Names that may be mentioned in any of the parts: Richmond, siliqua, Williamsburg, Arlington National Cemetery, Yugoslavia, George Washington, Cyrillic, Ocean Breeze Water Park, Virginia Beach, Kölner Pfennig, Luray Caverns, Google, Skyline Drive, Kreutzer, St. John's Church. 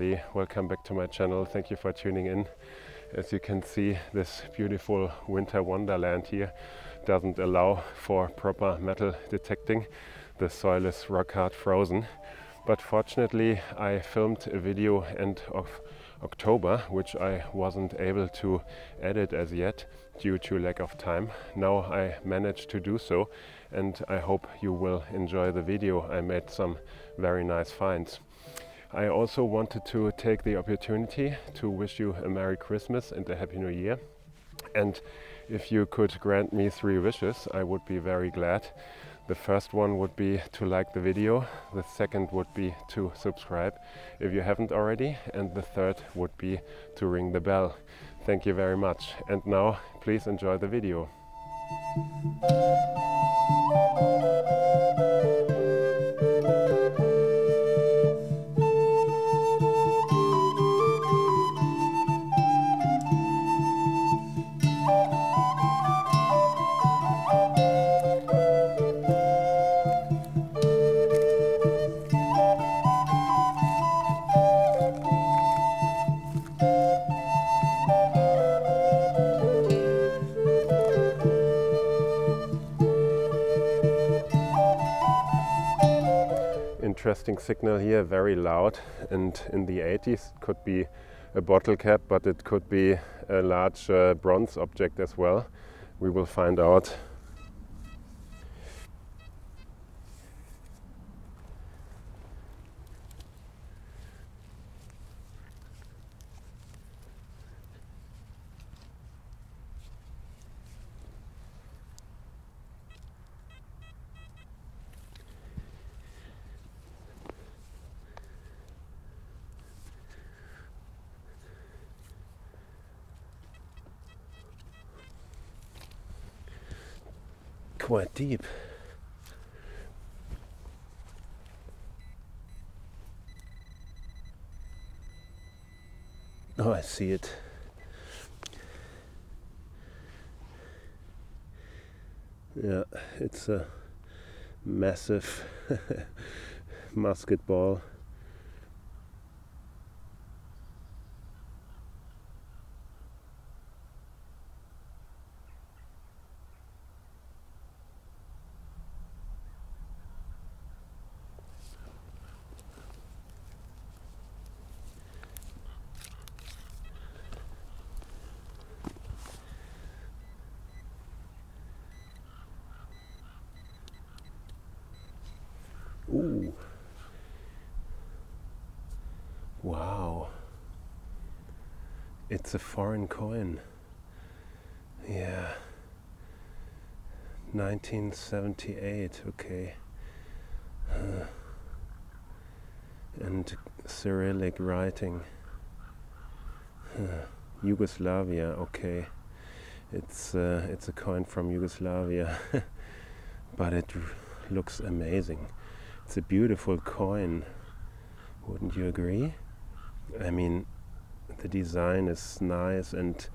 everybody, welcome back to my channel. Thank you for tuning in. As you can see, this beautiful winter wonderland here doesn't allow for proper metal detecting. The soil is rock hard frozen, but fortunately I filmed a video end of October, which I wasn't able to edit as yet due to lack of time. Now I managed to do so, and I hope you will enjoy the video. I made some very nice finds. I also wanted to take the opportunity to wish you a Merry Christmas and a Happy New Year. And if you could grant me 3 wishes, I would be very glad. The first one would be to like the video, the second would be to subscribe if you haven't already, and the third would be to ring the bell. Thank you very much, and now please enjoy the video. Interesting signal here, very loud, and in the 80s it could be a bottle cap, but it could be a large bronze object as well. We will find out. Quite deep. Oh, I see it. Yeah, it's a massive musket ball. Ooh. Wow, it's a foreign coin. Yeah, 1978, okay. And Cyrillic writing. Yugoslavia, okay. It's a coin from Yugoslavia, but it looks amazing. It's a beautiful coin, wouldn't you agree? I mean, the design is nice, and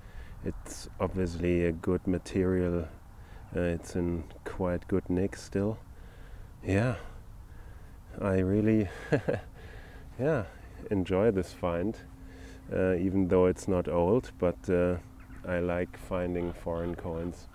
it's obviously a good material. It's in quite good nick still. Yeah, I really yeah, enjoy this find, even though it's not old, but I like finding foreign coins.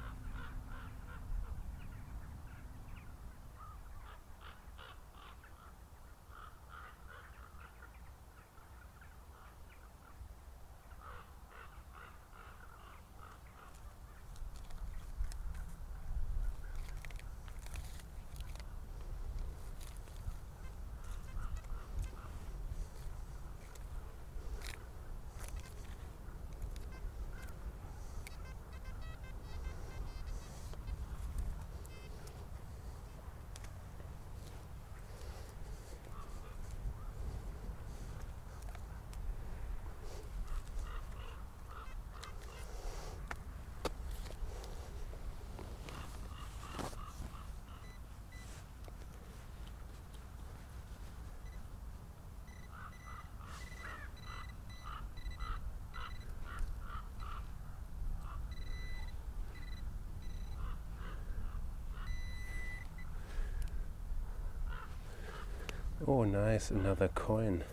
Oh, nice, another coin.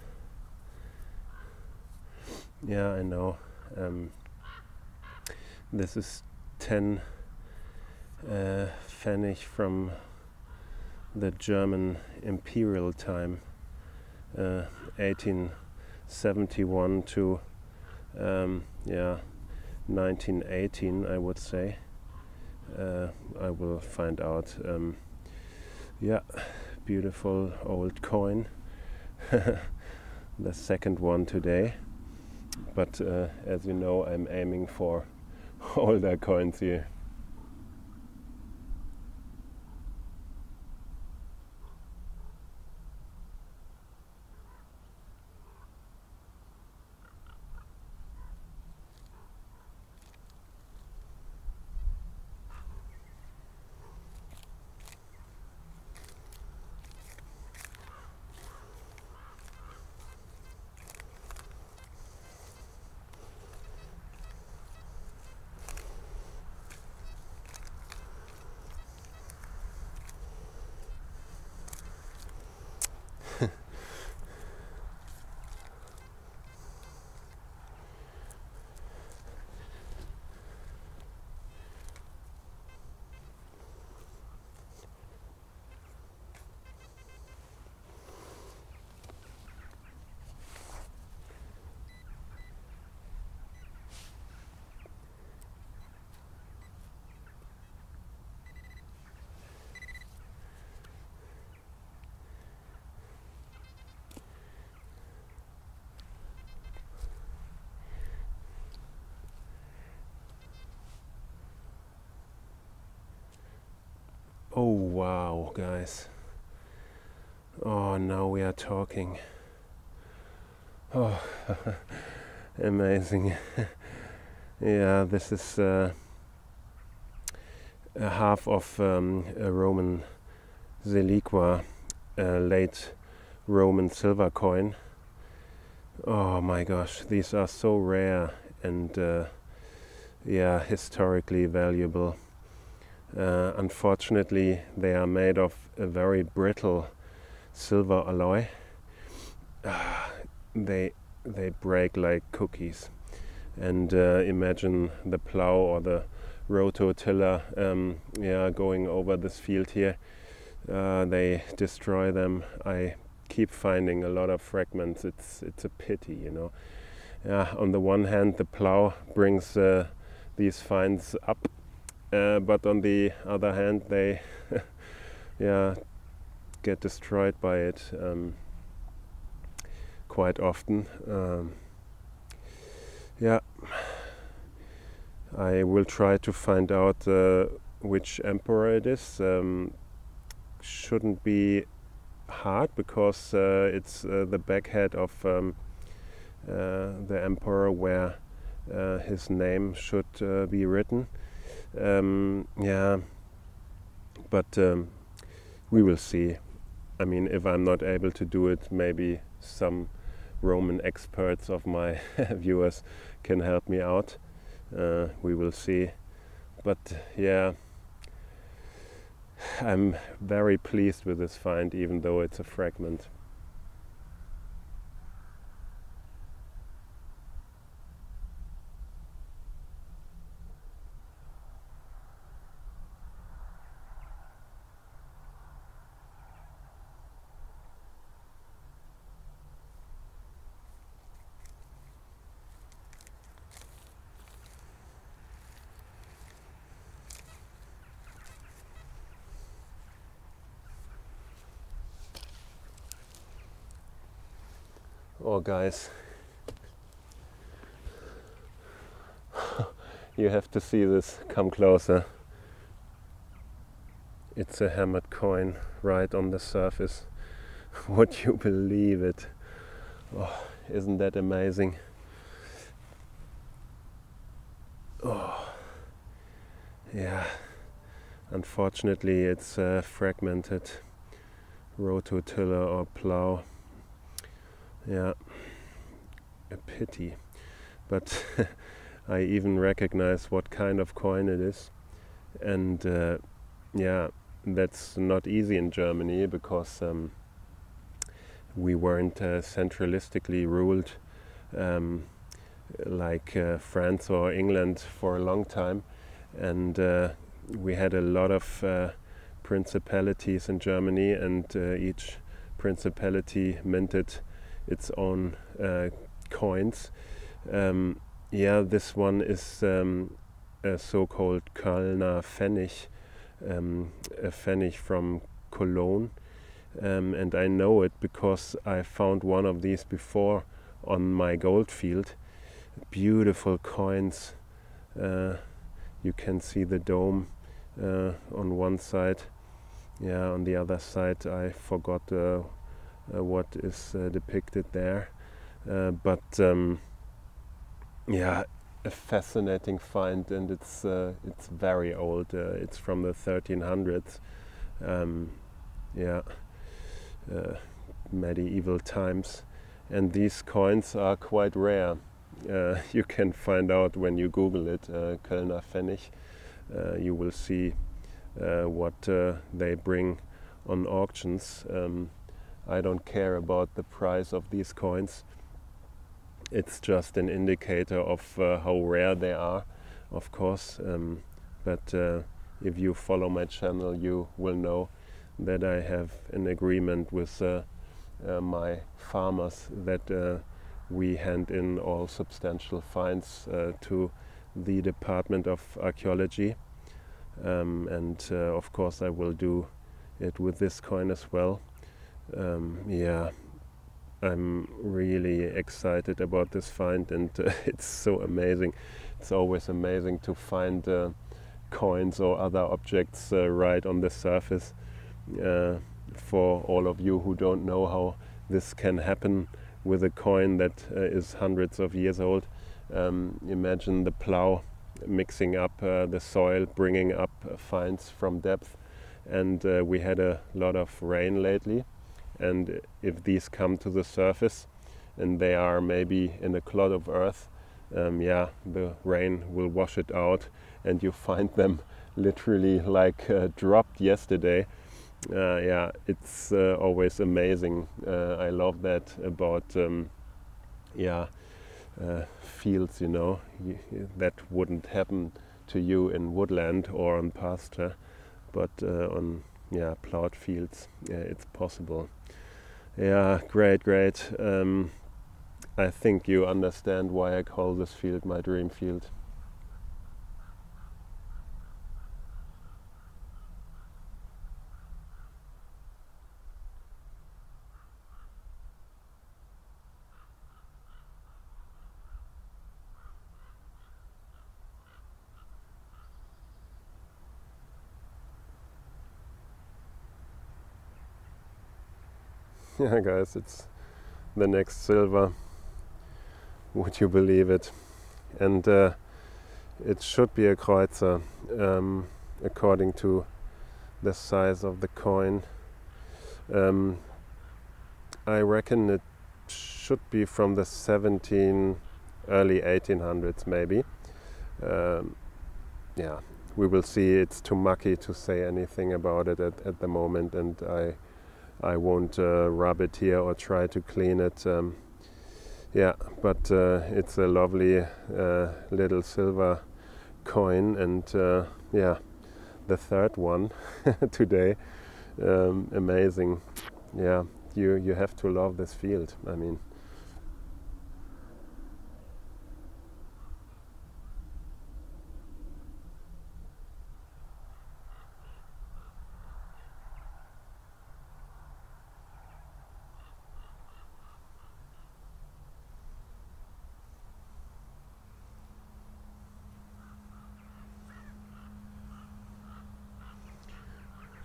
Yeah, I know. This is 10 Pfennig from the German imperial time, 1871 to 1918, I would say. I will find out. Yeah, beautiful old coin. The second one today. But as you know, I'm aiming for older coins here. Oh wow, guys. Oh, now we are talking. Oh, amazing. Yeah, this is a half of a Roman Seliqua, a late Roman silver coin. Oh my gosh, these are so rare and yeah, historically valuable. Unfortunately, they are made of a very brittle silver alloy. They break like cookies. And imagine the plow or the rototiller yeah, going over this field here. They destroy them. I keep finding a lot of fragments. It's a pity, you know. On the one hand, the plow brings these finds up. But on the other hand, they yeah, get destroyed by it quite often. Yeah, I will try to find out which emperor it is. Shouldn't be hard because it's the backhead of the emperor where his name should be written. Yeah, but we will see. I mean, if I'm not able to do it, maybe some Roman experts of my viewers can help me out. We will see. But yeah, I'm very pleased with this find, even though it's a fragment. Oh guys, you have to see this, come closer. It's a hammered coin right on the surface. Would you believe it? Oh, isn't that amazing? Oh, yeah, unfortunately it's a fragmented rototiller or plow. Yeah, a pity, but I even recognize what kind of coin it is, and yeah, that's not easy in Germany because we weren't centralistically ruled like France or England for a long time, and we had a lot of principalities in Germany, and each principality minted its own coins. Yeah, this one is a so-called Kölner Pfennig, a Pfennig from Cologne, and I know it because I found one of these before on my goldfield. Beautiful coins. You can see the dome on one side. Yeah, on the other side I forgot what is depicted there, but yeah, a fascinating find, and it's very old. It's from the 1300s. Yeah, medieval times, and these coins are quite rare. You can find out when you Google it, Kölner Pfennig. You will see what they bring on auctions. I don't care about the price of these coins. It's just an indicator of how rare they are, of course. But if you follow my channel, you will know that I have an agreement with my farmers that we hand in all substantial finds to the Department of Archaeology. And of course I will do it with this coin as well. Yeah, I'm really excited about this find, and it's so amazing. It's always amazing to find coins or other objects right on the surface. For all of you who don't know how this can happen with a coin that is hundreds of years old, imagine the plow mixing up the soil, bringing up finds from depth. And we had a lot of rain lately, and if these come to the surface and they are maybe in a clod of earth, yeah, the rain will wash it out, and you find them literally like dropped yesterday. Yeah, it's always amazing. I love that about yeah, fields, you know, that wouldn't happen to you in woodland or on pasture, but on, yeah, plowed fields, it's possible. Yeah, great, great. I think you understand why I call this field my dream field. Yeah, guys, it's the next silver, would you believe it? And it should be a Kreutzer, according to the size of the coin. I reckon it should be from the early 1800s, maybe. Yeah, we will see. It's too mucky to say anything about it at the moment, and I won't rub it here or try to clean it. Yeah, but it's a lovely little silver coin, and yeah, the third one today. Amazing. Yeah, you have to love this field. I mean,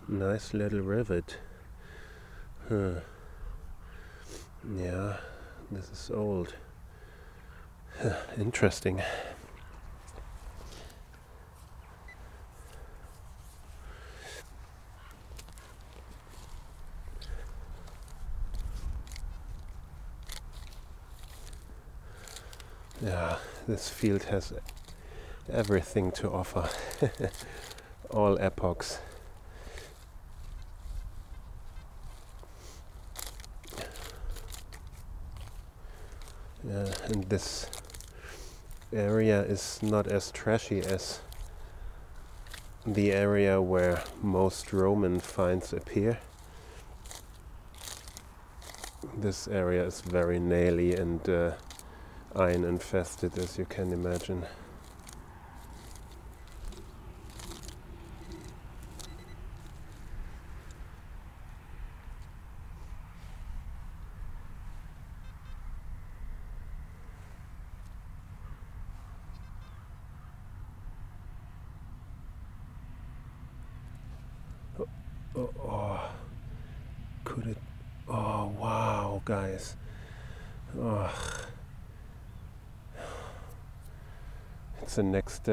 nice little rivet. Huh. Yeah, this is old. Huh, interesting. Yeah, this field has everything to offer. All epochs. And this area is not as trashy as the area where most Roman finds appear. This area is very naily and iron infested, as you can imagine. Guys, oh. It's the next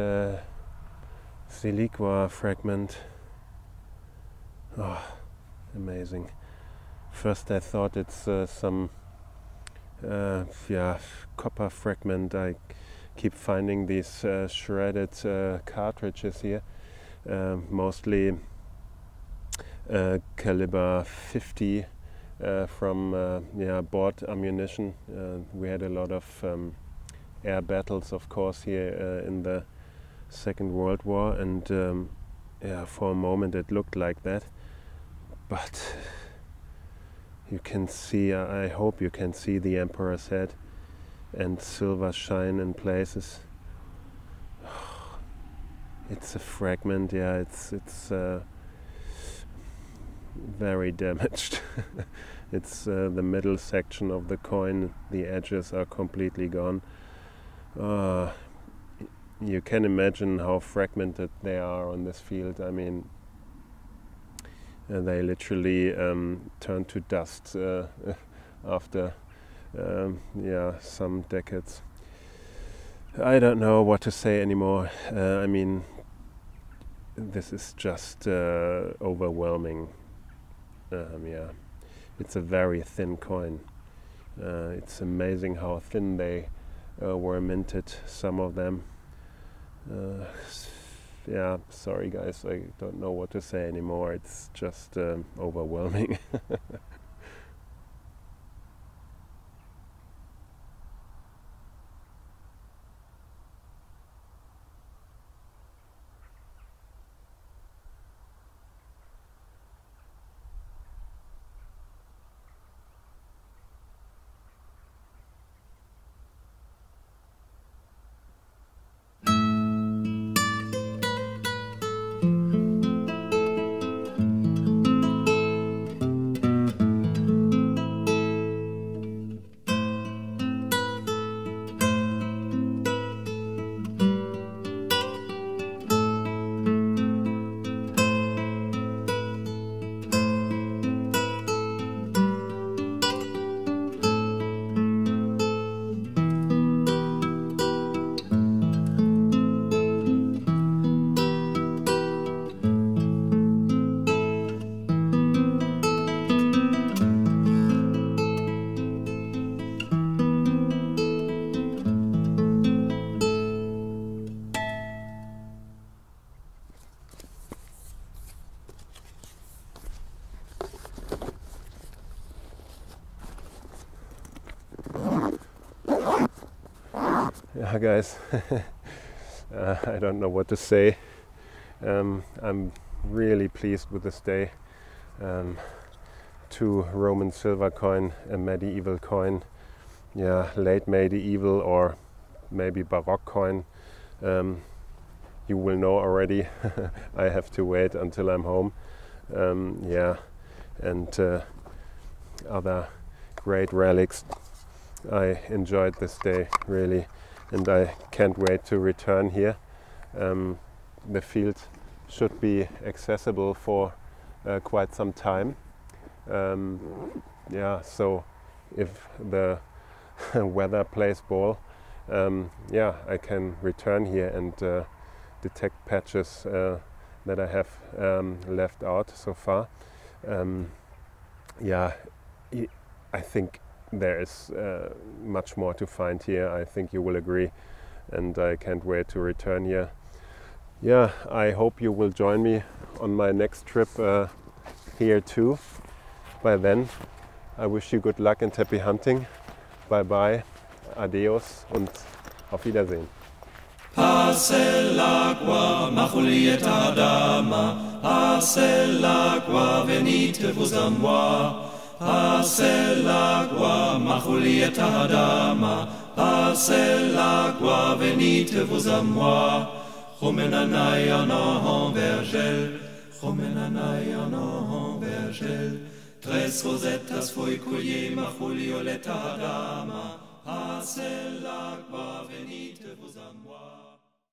siliqua fragment. Oh, amazing. First I thought it's some copper fragment. I keep finding these shredded cartridges here, mostly caliber 50. From bought ammunition. We had a lot of air battles, of course, here in the Second World War, and for a moment it looked like that. But you can see, I hope you can see the Emperor's head and silver shine in places. It's a fragment, yeah. It's. Very damaged. It's the middle section of the coin, the edges are completely gone. You can imagine how fragmented they are on this field. I mean, they literally turn to dust after some decades. I don't know what to say anymore. I mean, this is just overwhelming. It's a very thin coin. It's amazing how thin they were minted, some of them. Sorry guys, I don't know what to say anymore. It's just overwhelming. Guys, I don't know what to say. I'm really pleased with this day. 2 Roman silver coin, a medieval coin, late medieval or maybe Baroque coin. You will know already. I have to wait until I'm home. And other great relics. I enjoyed this day really. And I can't wait to return here. The field should be accessible for quite some time. So if the weather plays ball, I can return here and detect patches that I have left out so far. I think there is much more to find here. I think you will agree, and I can't wait to return here. I hope you will join me on my next trip here too. By then, I wish you good luck and happy hunting. Bye bye, adios und auf Wiedersehen. Passa l'acqua, ma Julieta dama, passa l'acqua, venite vous à moi. Passa l'acqua, ma Julieta dama, passa l'acqua, venite vous à moi. Romenanai en vergel, Romenanai en vergel, tres rosetas foi collier, ma Julieta dama, passa l'acqua, venite vous à moi.